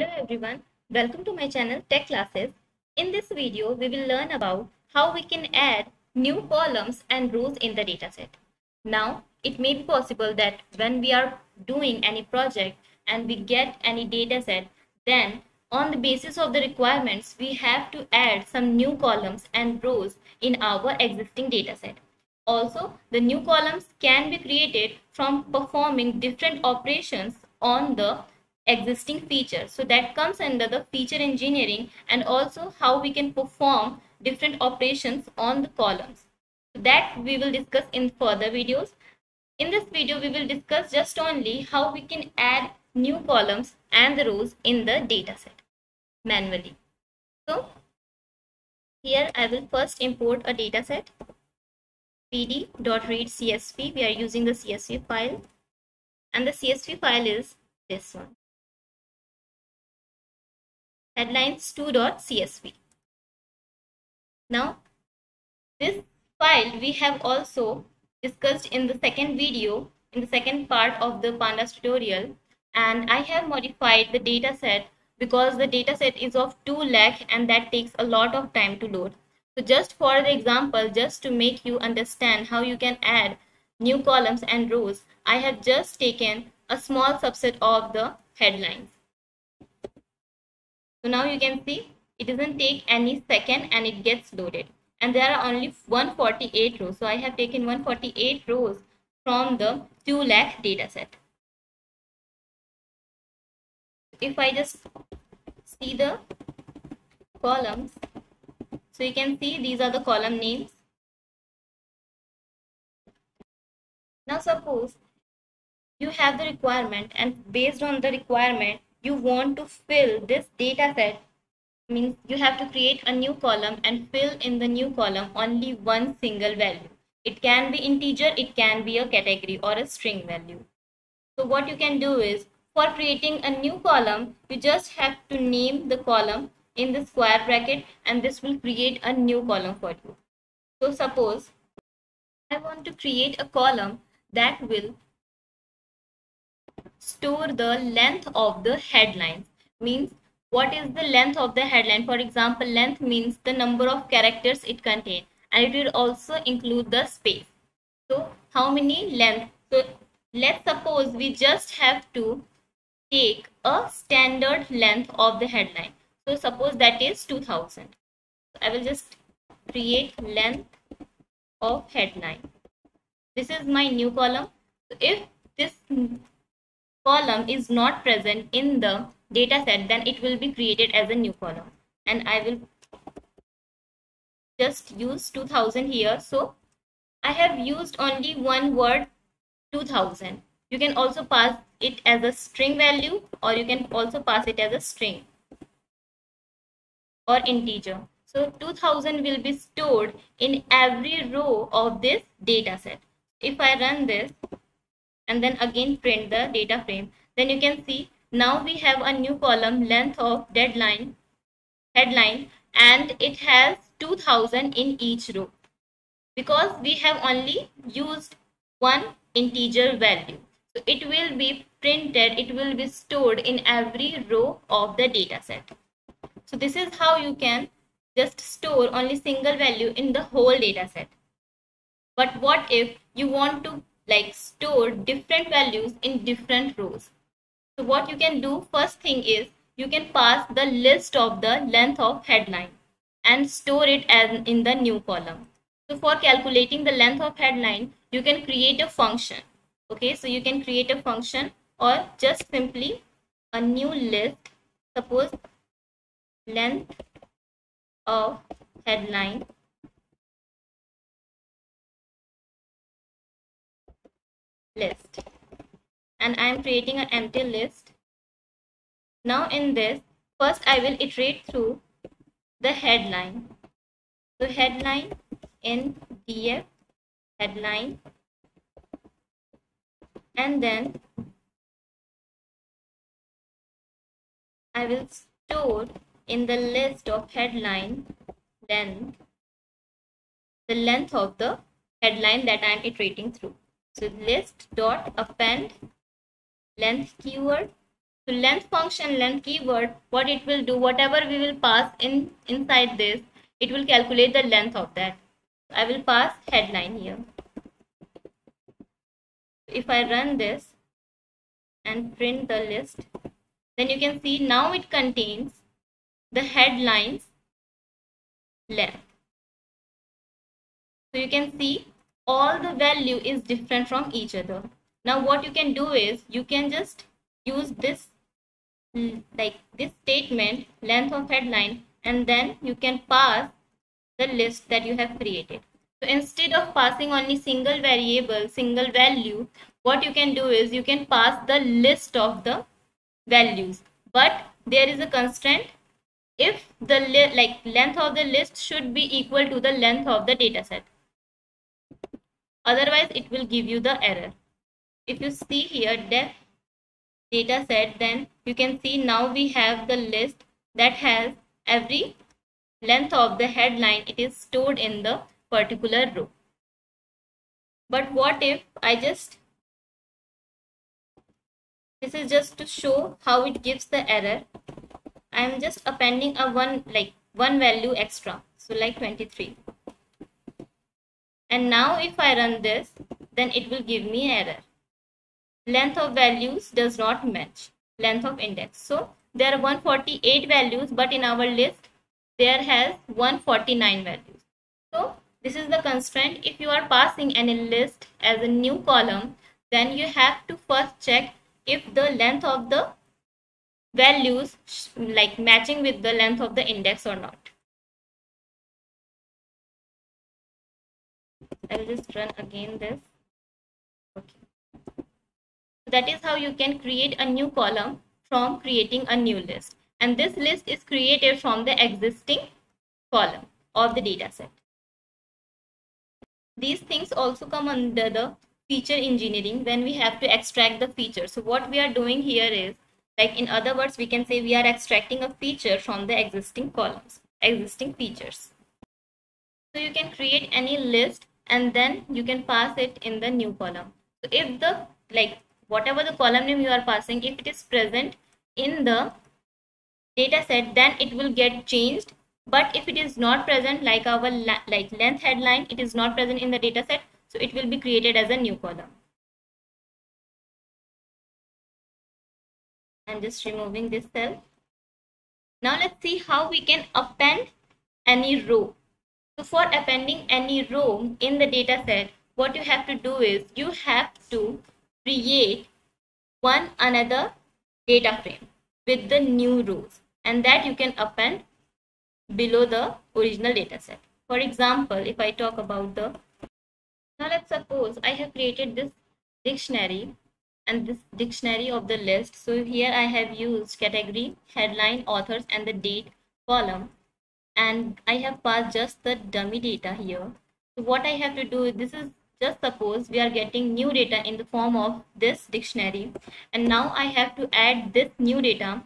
Hello everyone, welcome to my channel Tech Classes. In this video, we will learn about how we can add new columns and rows in the dataset. Now, it may be possible that when we are doing any project and we get any dataset, then on the basis of the requirements, we have to add some new columns and rows in our existing dataset. Also, the new columns can be created from performing different operations on the existing feature. So that comes under the feature engineering, and also how we can perform different operations on the columns. That we will discuss in further videos. In this video, we will discuss just only how we can add new columns and the rows in the dataset manually. So here I will first import a dataset, pd.read_csv. We are using the CSV file, and the CSV file is this one, Headlines2.csv. Now, this file we have also discussed in the second video, in the second part of the Pandas tutorial, and I have modified the dataset because the dataset is of 2 lakh and that takes a lot of time to load. So just for the example, just to make you understand how you can add new columns and rows, I have just taken a small subset of the headlines. So now you can see it doesn't take any second and it gets loaded. And there are only 148 rows. So I have taken 148 rows from the 2 lakh dataset. If I just see the columns, so you can see these are the column names. Now suppose you have the requirement, and based on the requirement, you want to fill this data set. Means you have to create a new column and fill in the new column only one single value. It can be integer, it can be a category or a string value. So what you can do is, for creating a new column, you just have to name the column in the square bracket, and this will create a new column for you. So suppose I want to create a column that will store the length of the headlines. Means what is the length of the headline? For example, length means the number of characters it contains, and it will also include the space. So how many length? So let's suppose we just have to take a standard length of the headline. So suppose that is 2000. So I will just create length of headline. This is my new column. So if this column is not present in the data set, then it will be created as a new column, and I will just use 2000 here. So I have used only one word, 2000. You can also pass it as a string value, or you can also pass it as a string or integer. So 2000 will be stored in every row of this data set. If I run this and then again print the data frame, then you can see now we have a new column, length of headline, and it has 2000 in each row, because we have only used one integer value. So it will be printed, it will be stored in every row of the data set. So this is how you can just store only single value in the whole data set. But what if you want to store different values in different rows? So what you can do, first thing is, you can pass the list of the length of headline and store it as in the new column. So for calculating the length of headline, you can create a function. Okay, so you can create a function, or just simply a new list, suppose length of headline. List, and I am creating an empty list. Now in this, first I will iterate through the headline. So headline in df headline, and then I will store in the list of headline length the length of the headline that I am iterating through. So list dot append length keyword. So length function, length keyword, what it will do, whatever we will pass inside this, it will calculate the length of that. I will pass headline here. If I run this and print the list, then you can see now it contains the headline's length. So you can see all the value is different from each other. Now what you can do is you can just use this statement, length of headline, and then you can pass the list that you have created. So instead of passing only single variable, single value, what you can do is you can pass the list of the values. But there is a constraint. If the length of the list should be equal to the length of the data set. Otherwise, it will give you the error. If you see here def data set, then you can see now we have the list that has every length of the headline. It is stored in the particular row. But what if I just, this is just to show how it gives the error. I am just appending a one value extra, so like 23. And now if I run this, then it will give me error. Length of values does not match length of index. So there are 148 values, but in our list there has 149 values. So this is the constraint. If you are passing any list as a new column, then you have to first check if the length of the values matching with the length of the index or not. I will just run again this. Okay. So that is how you can create a new column from creating a new list. And this list is created from the existing column of the data set. These things also come under the feature engineering when we have to extract the feature. So what we are doing here is, in other words, we can say we are extracting a feature from the existing columns, existing features. So you can create any list and then you can pass it in the new column. So if the, whatever the column name you are passing, if it is present in the data set, then it will get changed. But if it is not present, like our length headline, it is not present in the data set, so it will be created as a new column. I'm just removing this cell. Now let's see how we can append any row. So for appending any row in the data set, what you have to do is you have to create another data frame with the new rows, and that you can append below the original data set. For example, if I talk about the, now let's suppose I have created this dictionary and this dictionary of the list. So here I have used category, headline, authors, and the date column, and I have passed just the dummy data here. So what I have to do is, this is just suppose we are getting new data in the form of this dictionary, and now I have to add this new data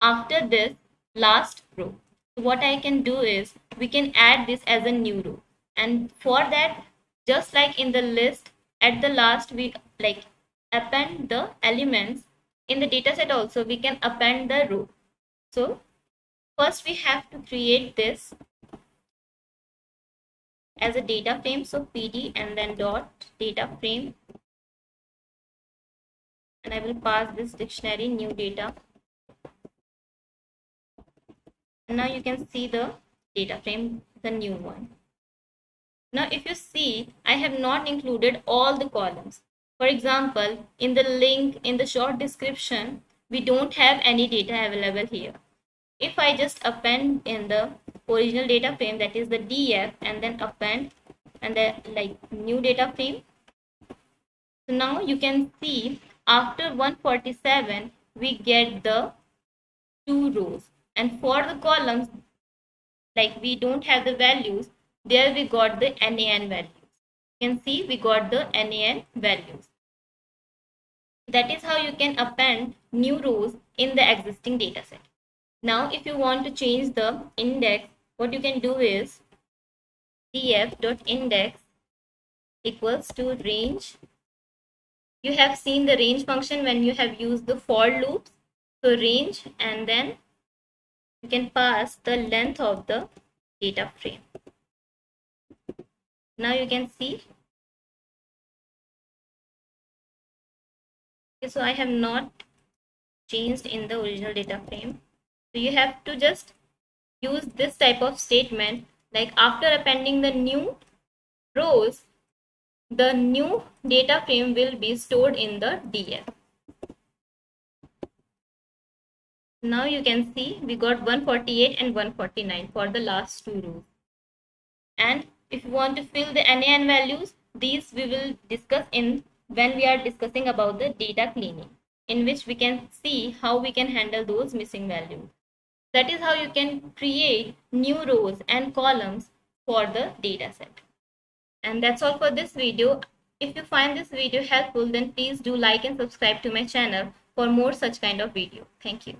after this last row. So what I can do is we can add this as a new row, and for that, just like in the list, at the last we append the elements. In the data set also we can append the row. So first we have to create this as a data frame. So pd and then dot data frame, and I will pass this dictionary new data. And now you can see the data frame, the new one. Now if you see, I have not included all the columns. For example, in the link, in the short description, we don't have any data available here. If I just append in the original data frame, that is the df, and then append and the new data frame. So now you can see after 147, we get the two rows. And for the columns, we don't have the values, there we got the NaN values. You can see we got the NaN values. That is how you can append new rows in the existing data set. Now if you want to change the index, what you can do is df.index equals to range. You have seen the range function when you have used the for loops. so range, and then you can pass the length of the data frame. Now you can see. Okay, so I have not changed in the original data frame. So you have to just use this type of statement, like after appending the new rows, the new data frame will be stored in the DF. Now you can see we got 148 and 149 for the last two rows. And if you want to fill the NaN values, these we will discuss in when we are discussing about the data cleaning, in which we can see how we can handle those missing values. That is how you can create new rows and columns for the data set. And that's all for this video. If you find this video helpful, then please do like and subscribe to my channel for more such kind of video. Thank you.